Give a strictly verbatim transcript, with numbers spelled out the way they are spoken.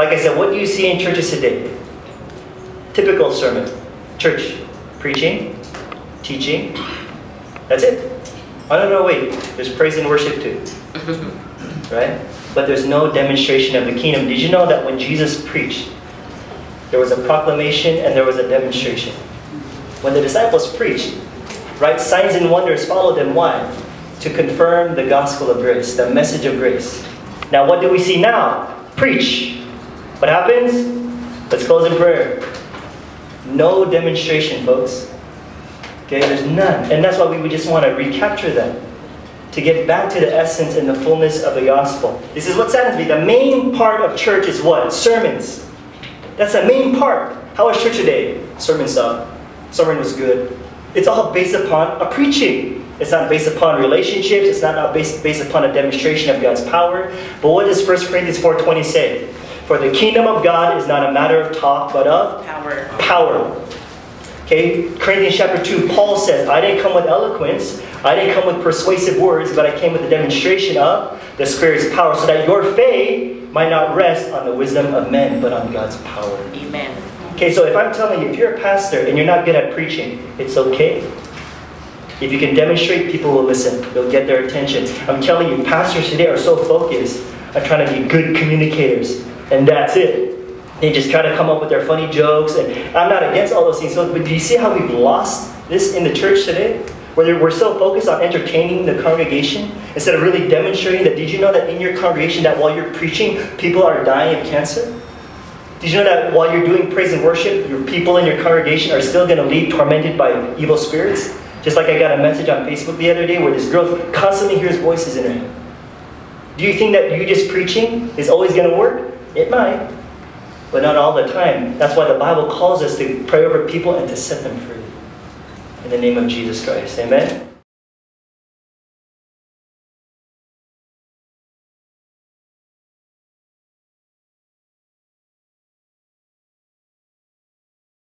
Like I said, what do you see in churches today? Typical sermon. Church. Preaching. Teaching. That's it. Oh, no, no, wait. There's praise and worship too. Right? But there's no demonstration of the kingdom. Did you know that when Jesus preached, there was a proclamation and there was a demonstration? When the disciples preached, right, signs and wonders followed them. Why? To confirm the gospel of grace, the message of grace. Now, what do we see now? Preach. What happens? Let's close in prayer. No demonstration, folks. Okay, there's none. And that's why we just want to recapture that, to get back to the essence and the fullness of the gospel. This is what saddens me. The main part of church is what? Sermons. That's the main part. How was church today? Sermon stuff. Sermon was good. It's all based upon a preaching. It's not based upon relationships. It's not based, based upon a demonstration of God's power. But what does First Corinthians four twenty say? For the kingdom of God is not a matter of talk, but of power. Power. Okay, Corinthians chapter two, Paul says, I didn't come with eloquence, I didn't come with persuasive words, but I came with the demonstration of the Spirit's power, so that your faith might not rest on the wisdom of men, but on God's power. Amen. Okay, so if I'm telling you, if you're a pastor and you're not good at preaching, it's okay. If you can demonstrate, people will listen. They'll get their attention. I'm telling you, pastors today are so focused on trying to be good communicators, and that's it. They just try to come up with their funny jokes, and I'm not against all those things. But do you see how we've lost this in the church today? Where we're so focused on entertaining the congregation instead of really demonstrating that. Did you know that in your congregation that while you're preaching, people are dying of cancer? Did you know that while you're doing praise and worship, your people in your congregation are still going to leave tormented by evil spirits? Just like I got a message on Facebook the other day where this girl constantly hears voices in her head. Do you think that you just preaching is always going to work? It might. But not all the time. That's why the Bible calls us to pray over people and to set them free. In the name of Jesus Christ. Amen.